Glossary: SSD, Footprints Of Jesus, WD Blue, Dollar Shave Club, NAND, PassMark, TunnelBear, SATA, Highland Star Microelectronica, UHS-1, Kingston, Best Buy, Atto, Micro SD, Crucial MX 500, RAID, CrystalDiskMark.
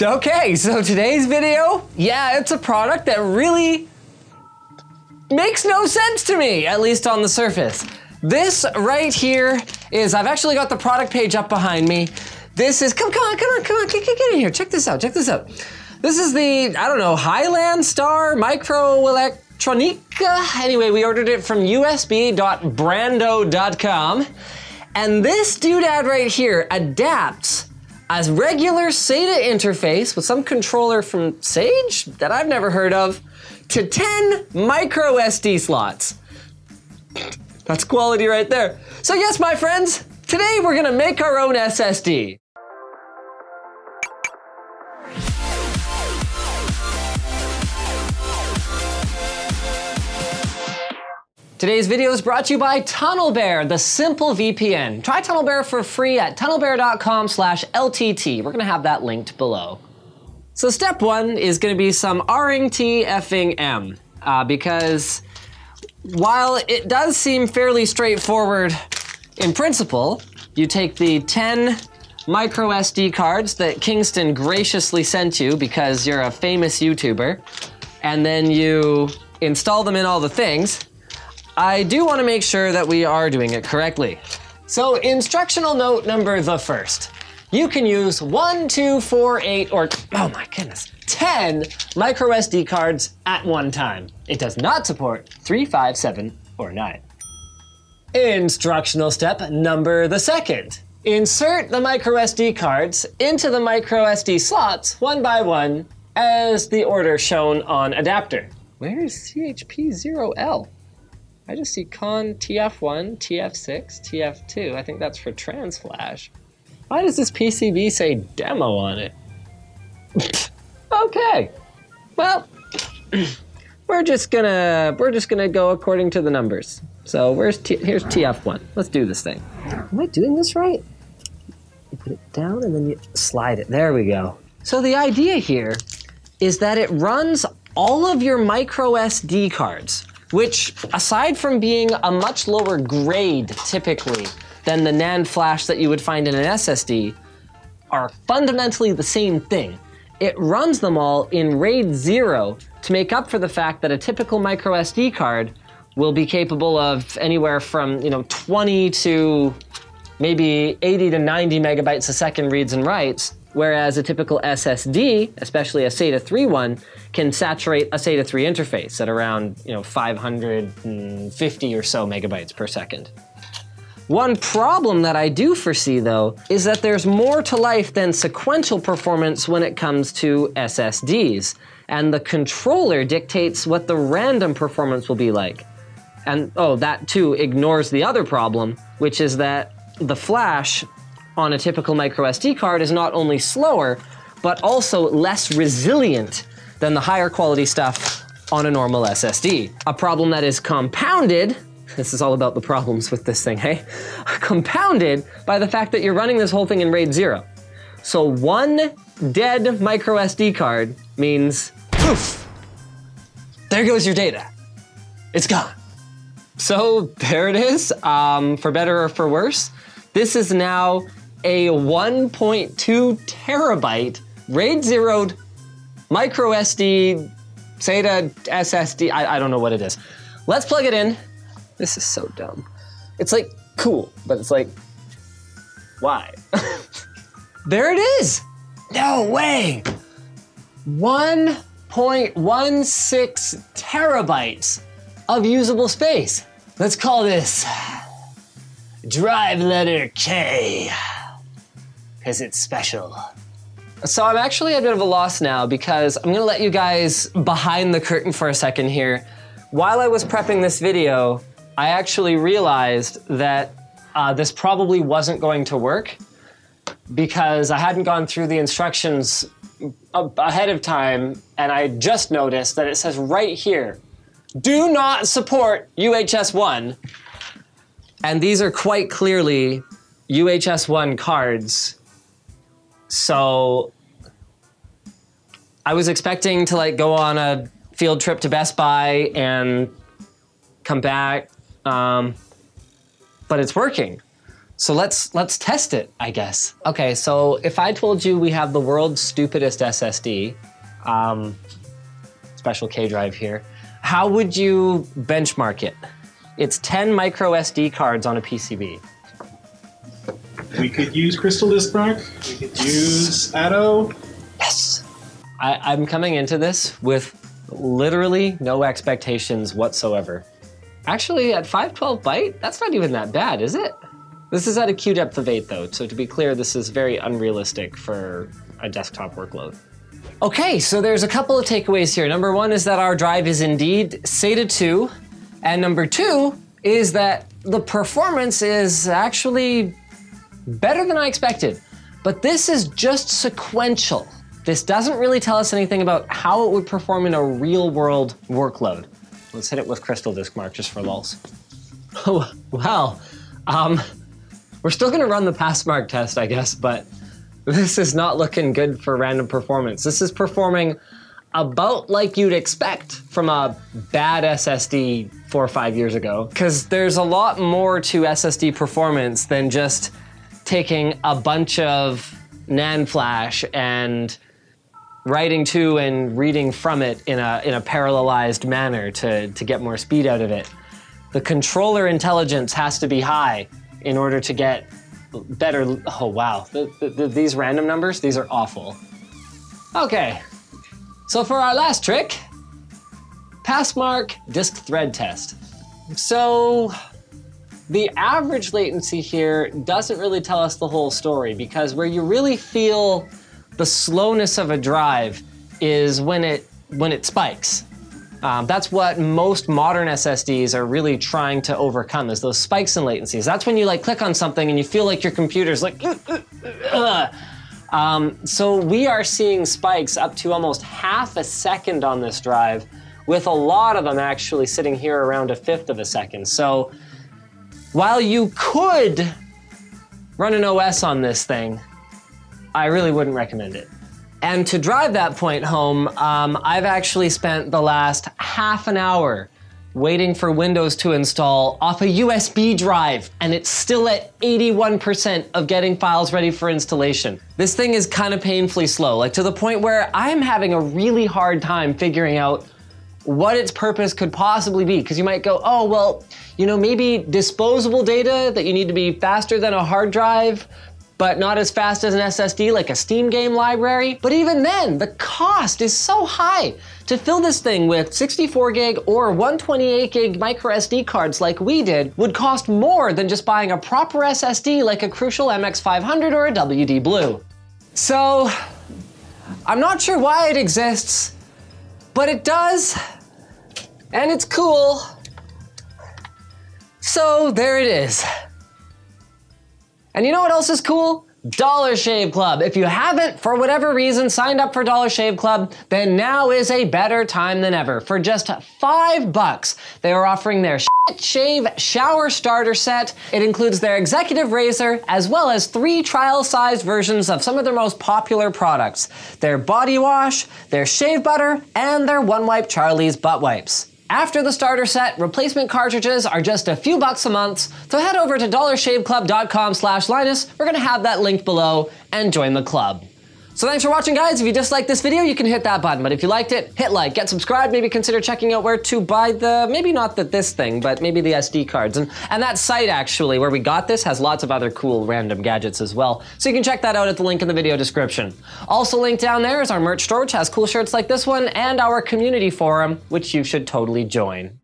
Okay, so today's video, yeah, it's a product that really makes no sense to me, at least on the surface. This right here is, I've actually got the product page up behind me. This is, come on, get in here, check this out. This is the, I don't know, Highland Star Microelectronica. Anyway, we ordered it from usb.brando.com. And this doodad right here adapts a regular SATA interface with some controller from Sage that I've never heard of to 10 micro SD slots. That's quality right there. So yes, my friends, today we're gonna make our own SSD. Today's video is brought to you by TunnelBear, the simple VPN. Try TunnelBear for free at tunnelbear.com/LTT. We're gonna have that linked below. So step one is gonna be some RNG effing M, because while it does seem fairly straightforward in principle, you take the 10 micro SD cards that Kingston graciously sent you because you're a famous YouTuber, and then you install them in all the things. I do want to make sure that we are doing it correctly. So instructional note number the first. You can use 1, 2, 4, 8, or oh my goodness, 10 micro SD cards at one time. It does not support 3, 5, 7, or 9. Instructional step number the second. Insert the micro SD cards into the micro SD slots one by one as the order shown on adapter. Where is CHP0L? I just see con TF1, TF6, TF2. I think that's for trans flash. Why does this PCB say demo on it? Okay. Well, we're just gonna go according to the numbers. So here's TF1. Let's do this thing. Am I doing this right? You put it down and then you slide it. There we go. So the idea here is that it runs all of your micro SD cards, which, aside from being a much lower grade, typically, than the NAND flash that you would find in an SSD, are fundamentally the same thing. It runs them all in RAID 0 to make up for the fact that a typical micro SD card will be capable of anywhere from 20 to maybe 80 to 90 megabytes a second reads and writes, whereas a typical SSD, especially a SATA 3 one, can saturate a SATA 3 interface at around 550 or so megabytes per second. One problem that I do foresee, though, is that there's more to life than sequential performance when it comes to SSDs, and the controller dictates what the random performance will be like. And oh, that too ignores the other problem, which is that the flash on a typical micro SD card is not only slower, but also less resilient than the higher quality stuff on a normal SSD. A problem that is compounded, this is all about the problems with this thing, hey? Compounded by the fact that you're running this whole thing in RAID 0. So one dead micro SD card means, poof, there goes your data. It's gone. So there it is, for better or for worse. This is now a 1.2 terabyte RAID 0'd micro SD, SATA, SSD, I don't know what it is. Let's plug it in. This is so dumb. It's like cool, but it's like, why? There it is. No way. 1.16 terabytes of usable space. Let's call this drive letter K, because it's special. So I'm actually at a bit of a loss now because I'm gonna let you guys behind the curtain for a second here. While I was prepping this video, I actually realized that this probably wasn't going to work because I hadn't gone through the instructions ahead of time, and I just noticed that it says right here, do not support UHS-1. And these are quite clearly UHS-1 cards. So I was expecting to go on a field trip to Best Buy and come back, but it's working. So let's test it, I guess. Okay, so if I told you we have the world's stupidest SSD, special K drive here, how would you benchmark it? It's 10 micro SD cards on a PCB. We could use CrystalDiskMark, we could use Atto. Yes! I'm coming into this with literally no expectations whatsoever. Actually, at 512 byte, that's not even that bad, is it? This is at a Q depth of 8 though, so to be clear, this is very unrealistic for a desktop workload. Okay, so there's a couple of takeaways here. Number one is that our drive is indeed SATA 2, and number two is that the performance is actually better than I expected. But this is just sequential. This doesn't really tell us anything about how it would perform in a real world workload. Let's hit it with CrystalDiskMark just for lulz. Oh, wow. We're still gonna run the PassMark test, I guess, but this is not looking good for random performance. This is performing about like you'd expect from a bad SSD 4 or 5 years ago, because there's a lot more to SSD performance than just taking a bunch of NAND flash and writing to and reading from it in a parallelized manner to get more speed out of it. The controller intelligence has to be high in order to get better. Oh wow, these random numbers, these are awful. Okay, so for our last trick, PassMark disk thread test. So the average latency here doesn't really tell us the whole story, because where you really feel the slowness of a drive is when it spikes. That's what most modern SSDs are really trying to overcome, is those spikes in latencies. That's when you like click on something and you feel like your computer's like, So we are seeing spikes up to almost half a second on this drive, with a lot of them actually sitting here around 1/5 of a second. So while you could run an OS on this thing, I really wouldn't recommend it. And to drive that point home, I've actually spent the last half an hour waiting for Windows to install off a USB drive, and it's still at 81% of getting files ready for installation. This thing is kind of painfully slow, like to the point where I'm having a really hard time figuring out what its purpose could possibly be. Because you might go, oh, well, you know, maybe disposable data that you need to be faster than a hard drive, but not as fast as an SSD, like a Steam game library. But even then, the cost is so high. To fill this thing with 64 gig or 128 gig micro SD cards like we did would cost more than just buying a proper SSD like a Crucial MX 500 or a WD Blue. So I'm not sure why it exists, but it does, and it's cool. So there it is. And you know what else is cool? Dollar Shave Club. If you haven't, for whatever reason, signed up for Dollar Shave Club, then now is a better time than ever. For just $5, they are offering their Shit Shave Shower Starter Set. It includes their executive razor, as well as 3 trial-sized versions of some of their most popular products. Their body wash, their shave butter, and their One Wipe Charlie's butt wipes. After the starter set, replacement cartridges are just a few bucks a month, so head over to dollarshaveclub.com/Linus, we're gonna have that linked below, and join the club. So thanks for watching, guys. If you disliked this video, you can hit that button, but if you liked it, hit like, get subscribed, maybe consider checking out where to buy the, maybe not the this thing, but maybe the SD cards. And that site actually, where we got this, has lots of other cool random gadgets as well. So you can check that out at the link in the video description. Also linked down there is our merch store, which has cool shirts like this one, and our community forum, which you should totally join.